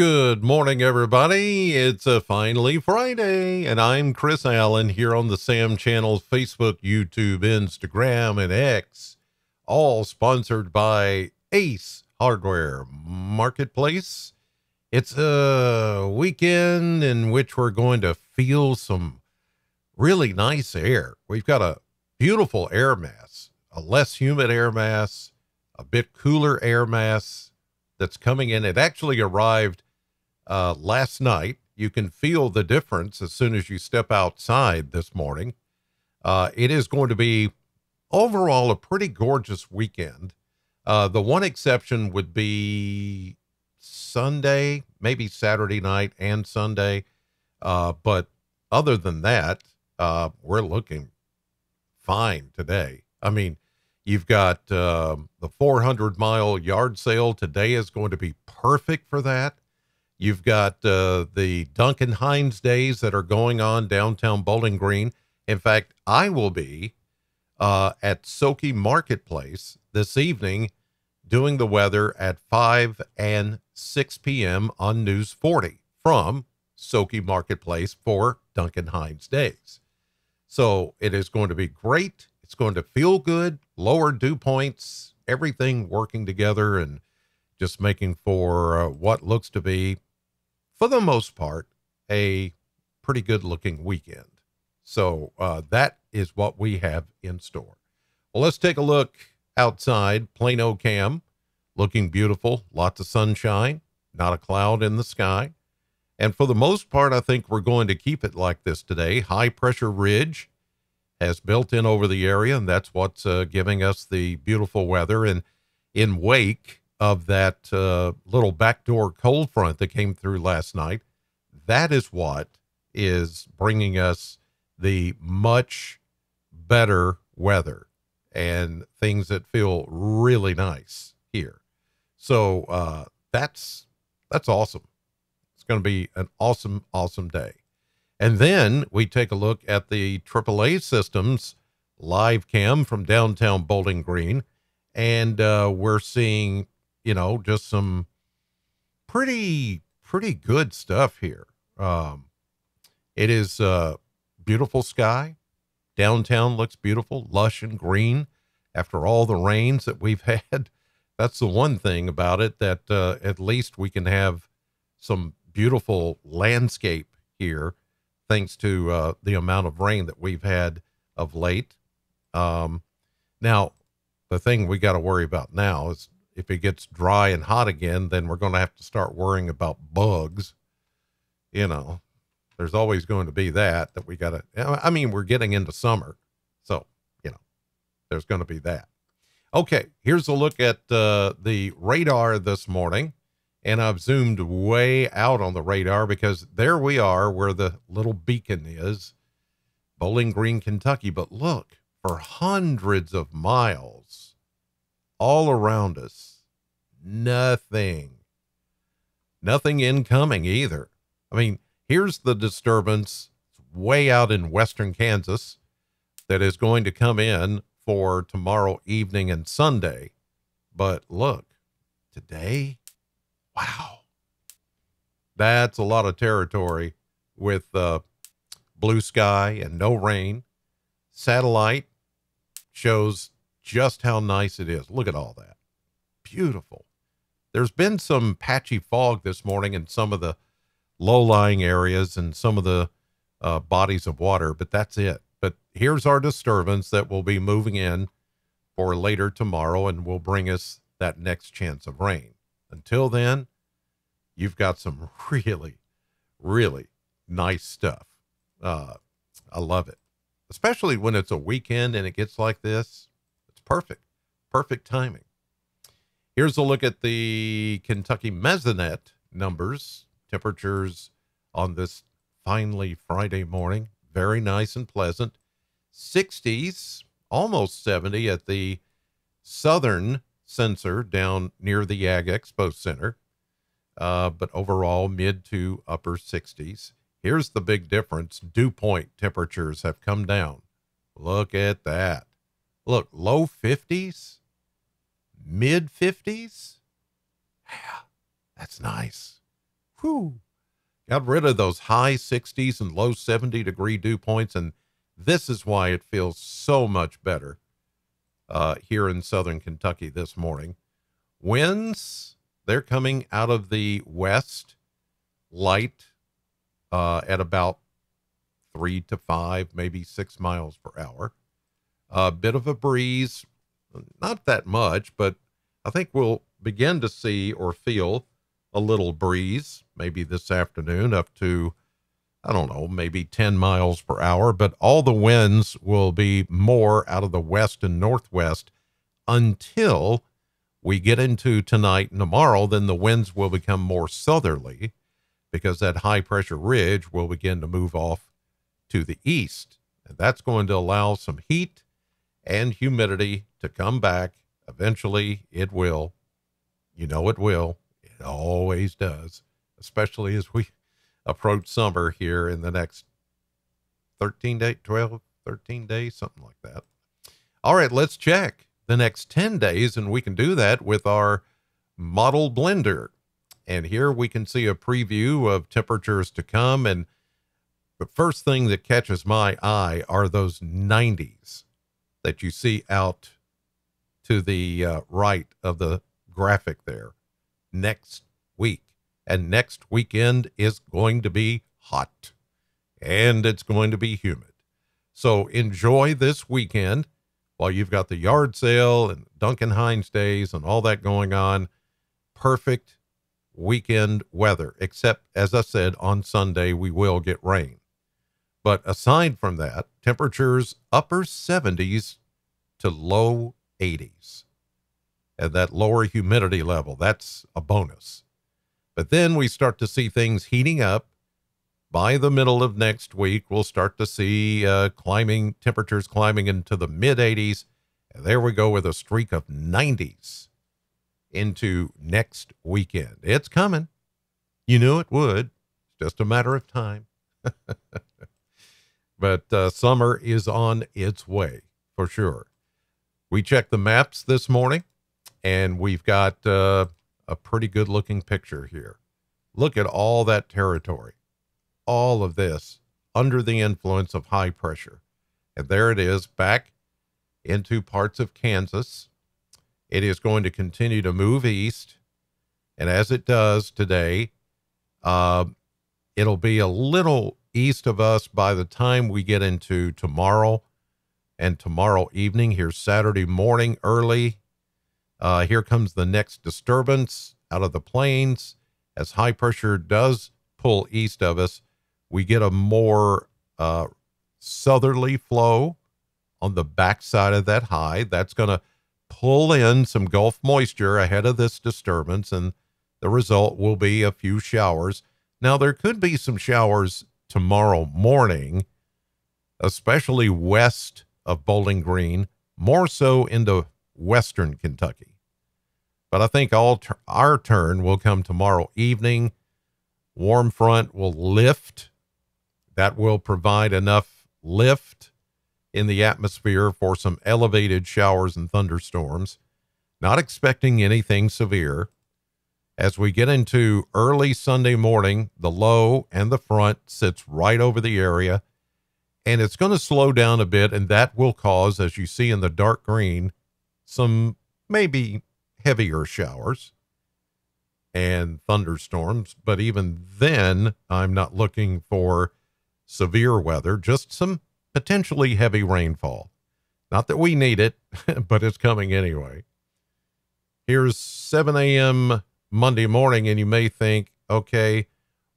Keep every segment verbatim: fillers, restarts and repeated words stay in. Good morning, everybody. It's a finally Friday, and I'm Chris Allen here on the Sam Channel's Facebook, YouTube, Instagram, and X, all sponsored by Ace Hardware Marketplace. It's a weekend in which we're going to feel some really nice air. We've got a beautiful air mass, a less humid air mass, a bit cooler air mass that's coming in. It actually arrived uh, last night. You can feel the difference as soon as you step outside this morning. Uh, it is going to be overall a pretty gorgeous weekend. Uh, the one exception would be Sunday, maybe Saturday night and Sunday. Uh, but other than that, uh, we're looking fine today. I mean, you've got uh, the four hundred mile yard sale today is going to be perfect for that. You've got uh, the Duncan Hines days that are going on downtown Bowling Green. In fact, I will be uh, at Sokey Marketplace this evening doing the weather at five and six p m on News forty from Sokey Marketplace for Duncan Hines Days. So it is going to be great. It's going to feel good, lower dew points, everything working together and just making for uh, what looks to be, for the most part, a pretty good looking weekend. So uh, that is what we have in store. Well, let's take a look outside. Plano Cam, looking beautiful, lots of sunshine, not a cloud in the sky. And for the most part, I think we're going to keep it like this today. High pressure ridge has built in over the area, and that's what's uh, giving us the beautiful weather. And in wake of that uh, little backdoor cold front that came through last night, that is what is bringing us the much better weather and things that feel really nice here. So uh, that's, that's awesome. Going to be an awesome, awesome day. And then we take a look at the triple A systems live cam from downtown Bowling Green. And uh, we're seeing, you know, just some pretty, pretty good stuff here. Um, it is a uh, beautiful sky. Downtown looks beautiful, lush and green after all the rains that we've had. That's the one thing about it, that uh, at least we can have some beautiful landscape here, thanks to uh, the amount of rain that we've had of late. Um, now, the thing we got to worry about now is if it gets dry and hot again, then we're going to have to start worrying about bugs. You know, there's always going to be that, that we got to, I mean, we're getting into summer. So, you know, there's going to be that. Okay, here's a look at uh, the radar this morning. And I've zoomed way out on the radar because there we are where the little beacon is, Bowling Green, Kentucky. But look, for hundreds of miles all around us, nothing, nothing incoming either. I mean, here's the disturbance way out in western Kansas that is going to come in for tomorrow evening and Sunday. But look, today... wow, that's a lot of territory with uh, blue sky and no rain. Satellite shows just how nice it is. Look at all that. Beautiful. There's been some patchy fog this morning in some of the low-lying areas and some of the uh, bodies of water, but that's it. But here's our disturbance that will be moving in for later tomorrow and will bring us that next chance of rain. Until then, you've got some really, really nice stuff. Uh, I love it, especially when it's a weekend and it gets like this. It's perfect, perfect timing. Here's a look at the Kentucky Mesonet numbers, temperatures on this finely Friday morning. Very nice and pleasant. sixties, almost seventy at the southern sensor down near the Ag Expo Center, uh, but overall mid to upper sixties. Here's the big difference. Dew point temperatures have come down. Look at that. Look, low fifties, mid fifties. Yeah, that's nice. whew, got rid of those high sixties and low seventy degree dew points. And this is why it feels so much better uh, here in southern Kentucky this morning. Winds, they're coming out of the west, light uh, at about three to five, maybe six miles per hour. A bit of a breeze, not that much, but I think we'll begin to see or feel a little breeze maybe this afternoon up to, I don't know, maybe ten miles per hour, but all the winds will be more out of the west and northwest until we get into tonight and tomorrow. Then the winds will become more southerly because that high pressure ridge will begin to move off to the east. And that's going to allow some heat and humidity to come back. Eventually it will, you know, it will, it always does, especially as we approach summer here in the next thirteen days, twelve, thirteen days, something like that. All right, let's check the next ten days, and we can do that with our model blender. And here we can see a preview of temperatures to come. And the first thing that catches my eye are those nineties that you see out to the uh, right of the graphic there next week. And next weekend is going to be hot, and it's going to be humid. So enjoy this weekend while you've got the yard sale and Duncan Hines days and all that going on. Perfect weekend weather, except, as I said, on Sunday we will get rain. But aside from that, temperatures upper seventies to low eighties. And that lower humidity level, that's a bonus. But then we start to see things heating up. By the middle of next week, we'll start to see uh, climbing temperatures climbing into the mid eighties. And there we go with a streak of nineties into next weekend. It's coming. You knew it would. It's just a matter of time. But uh, summer is on its way for sure. We checked the maps this morning, and we've got uh, a pretty good looking picture here. Look at all that territory, all of this under the influence of high pressure. And there it is back into parts of Kansas. It is going to continue to move east. And as it does today, uh, it'll be a little east of us by the time we get into tomorrow and tomorrow evening. Here's Saturday morning early. Uh, here comes the next disturbance out of the plains. As high pressure does pull east of us, we get a more uh, southerly flow on the backside of that high. That's going to pull in some Gulf moisture ahead of this disturbance, and the result will be a few showers. Now, there could be some showers tomorrow morning, especially west of Bowling Green, more so into western Kentucky. But I think all our turn will come tomorrow evening. Warm front will lift. That will provide enough lift in the atmosphere for some elevated showers and thunderstorms. Not expecting anything severe. As we get into early Sunday morning, the low and the front sits right over the area, and it's going to slow down a bit, and that will cause, as you see in the dark green, some maybe heavier showers and thunderstorms. But even then, I'm not looking for severe weather, just some potentially heavy rainfall. Not that we need it, but it's coming anyway. Here's seven a m Monday morning, and you may think, okay,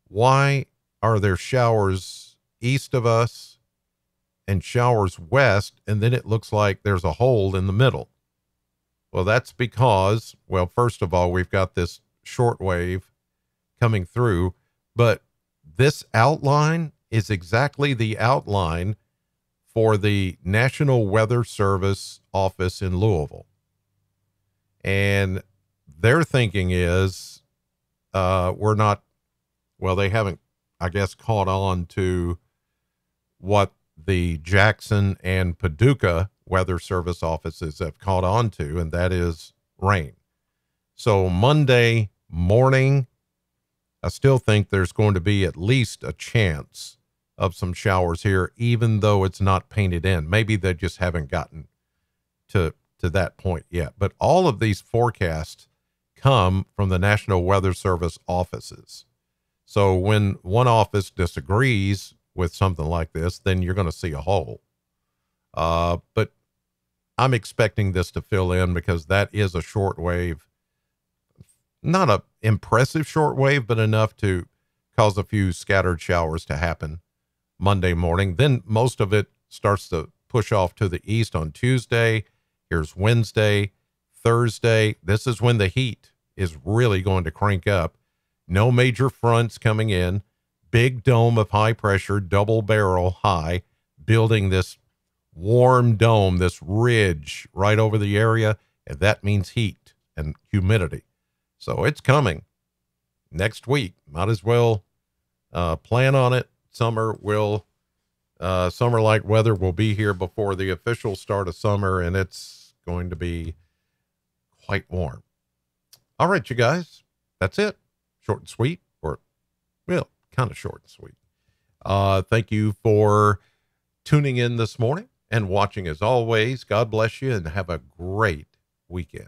why are there showers east of us and showers west, and then it looks like there's a hole in the middle? Well, that's because, well, first of all, we've got this short wave coming through, but this outline is exactly the outline for the National Weather Service office in Louisville. And their thinking is, uh, we're not, well, they haven't, I guess, caught on to what the Jackson and Paducah Weather Service offices have caught on to, and that is rain. So Monday morning, I still think there's going to be at least a chance of some showers here, even though it's not painted in. Maybe they just haven't gotten to, to that point yet. But all of these forecasts come from the National Weather Service offices. So when one office disagrees with something like this, then you're going to see a hole. Uh, but I'm expecting this to fill in because that is a shortwave, not a impressive shortwave, but enough to cause a few scattered showers to happen Monday morning. Then most of it starts to push off to the east on Tuesday. Here's Wednesday, Thursday. This is when the heat is really going to crank up. No major fronts coming in. Big dome of high pressure, double barrel high, building this warm dome, this ridge right over the area, and that means heat and humidity. So it's coming next week. Might as well uh, plan on it. Summer will, uh, summer-like weather will be here before the official start of summer, and it's going to be quite warm. All right, you guys, that's it. Short and sweet, or, well, kind of short and sweet. Uh, thank you for tuning in this morning and watching as always. God bless you and have a great weekend.